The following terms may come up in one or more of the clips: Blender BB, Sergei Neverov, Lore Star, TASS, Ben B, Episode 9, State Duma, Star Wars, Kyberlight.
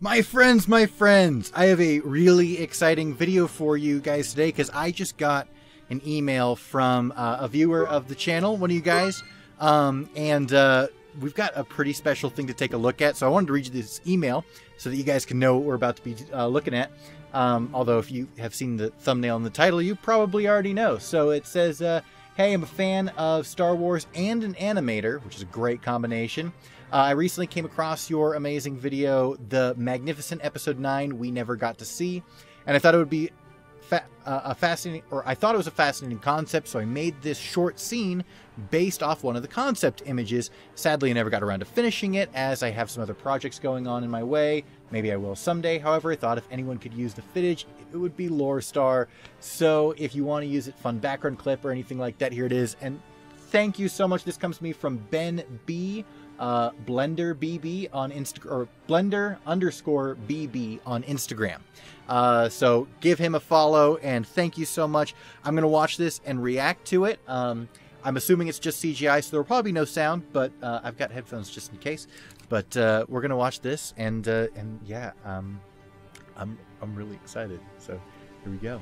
My friends, I have a really exciting video for you guys today because I just got an email from a viewer of the channel, one of you guys, and we've got a pretty special thing to take a look at. So I wanted to read you this email so that you guys can know what we're about to be looking at. Although if you have seen the thumbnail and the title, you probably already know. So it says, hey, I'm a fan of Star Wars and an animator, which is a great combination. I recently came across your amazing video, The Magnificent Episode 9 We Never Got to See, and I thought it would be a fascinating concept, so I made this short scene based off one of the concept images. Sadly, I never got around to finishing it, as I have some other projects going on in my way. Maybe I will someday. However, I thought if anyone could use the footage, it would be Lore Star. So if you want to use it, fun background clip or anything like that, here it is. And thank you so much. This comes to me from Ben B, Blender BB on Instagram, or Blender_BB on Instagram. So give him a follow and thank you so much. I'm going to watch this and react to it. I'm assuming it's just CGI, so there will probably be no sound, but I've got headphones just in case. But we're going to watch this and yeah, I'm really excited. So here we go.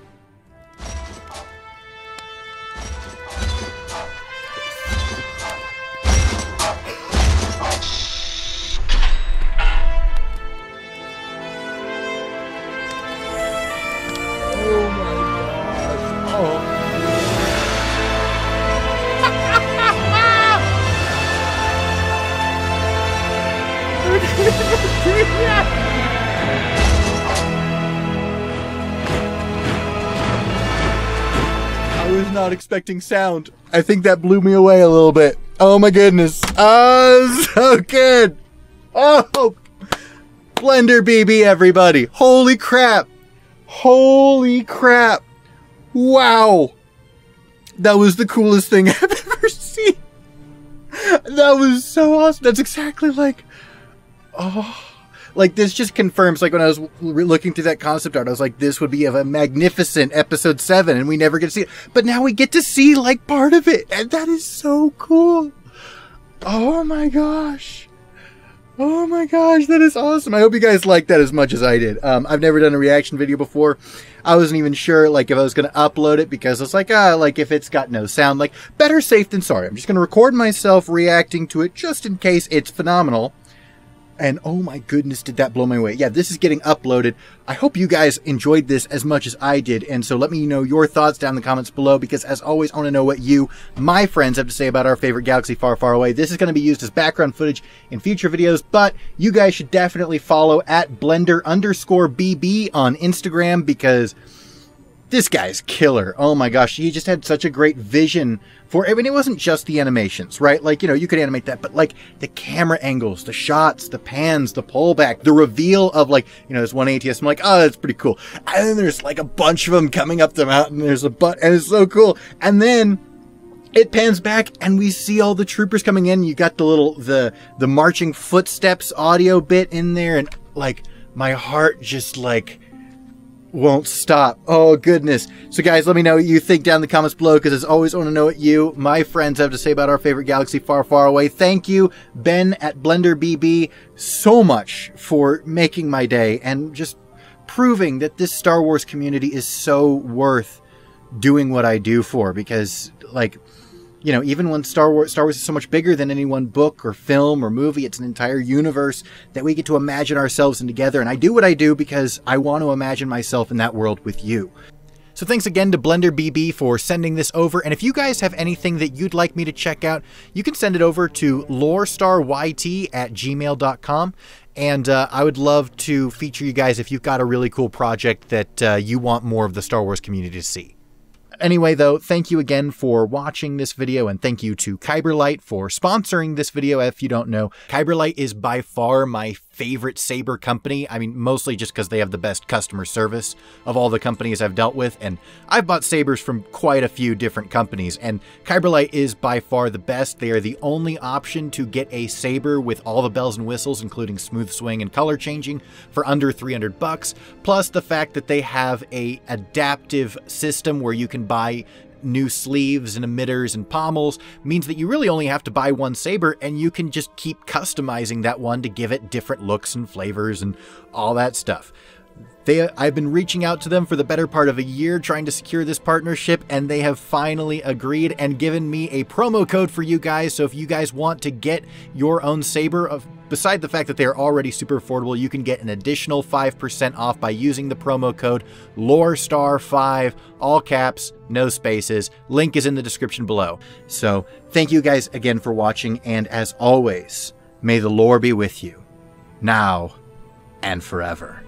I was not expecting sound. I think that blew me away a little bit. Oh my goodness. Oh, so good. Oh, Blender BB, everybody. Holy crap. Holy crap. Wow. That was the coolest thing I've ever seen. That was so awesome. That's exactly like... Oh, like this just confirms, like when I was looking through that concept art, I was like, this would be of a magnificent episode 7 and we never get to see it. But now we get to see like part of it. And that is so cool. Oh my gosh. Oh my gosh. That is awesome. I hope you guys liked that as much as I did. I've never done a reaction video before. I wasn't even sure like if I was going to upload it because I was like, like if it's got no sound, like better safe than sorry. I'm just going to record myself reacting to it just in case it's phenomenal. And oh my goodness, did that blow my way. Yeah, this is getting uploaded. I hope you guys enjoyed this as much as I did. And so let me know your thoughts down in the comments below, because as always, I want to know what you, my friends, have to say about our favorite galaxy far, far away. This is going to be used as background footage in future videos, but you guys should definitely follow at Blender_BB on Instagram, because this guy's killer. Oh my gosh. He just had such a great vision for, I mean, it wasn't just the animations, right? Like, you know, you could animate that, but like the camera angles, the shots, the pans, the pullback, the reveal of like, you know, there's one ATS. I'm like, oh, that's pretty cool. And then there's like a bunch of them coming up the mountain. There's a butt and it's so cool. And then it pans back and we see all the troopers coming in. You got the little, the marching footsteps audio bit in there. And like my heart just like, won't stop. Oh goodness. So guys, let me know what you think down in the comments below, because as always, I want to know what you, my friends, have to say about our favorite galaxy far, far away. Thank you, Ben at BlenderBB, so much for making my day and just proving that this Star Wars community is so worth doing what I do for, because like, you know, even when Star Wars is so much bigger than any one book or film or movie, it's an entire universe that we get to imagine ourselves in together. And I do what I do because I want to imagine myself in that world with you. So thanks again to Blender BB for sending this over. And if you guys have anything that you'd like me to check out, you can send it over to lorestarYT@gmail.com. And I would love to feature you guys if you've got a really cool project that you want more of the Star Wars community to see. Anyway, though, thank you again for watching this video, and thank you to Kyberlight for sponsoring this video. If you don't know, Kyberlight is by far my favorite saber company. I mean, mostly just because they have the best customer service of all the companies I've dealt with, and I've bought sabers from quite a few different companies, and Kyberlight is by far the best. They are the only option to get a saber with all the bells and whistles, including smooth swing and color changing, for under 300 bucks, plus the fact that they have an adaptive system where you can buy new sleeves and emitters and pommels means that you really only have to buy one saber and you can just keep customizing that one to give it different looks and flavors and all that stuff. I've been reaching out to them for the better part of a year trying to secure this partnership, and they have finally agreed and given me a promo code for you guys. So if you guys want to get your own saber, beside the fact that they're already super affordable, you can get an additional 5% off by using the promo code LoreStar5, all caps, no spaces. Link is in the description below. So thank you guys again for watching, and as always, may the lore be with you now and forever.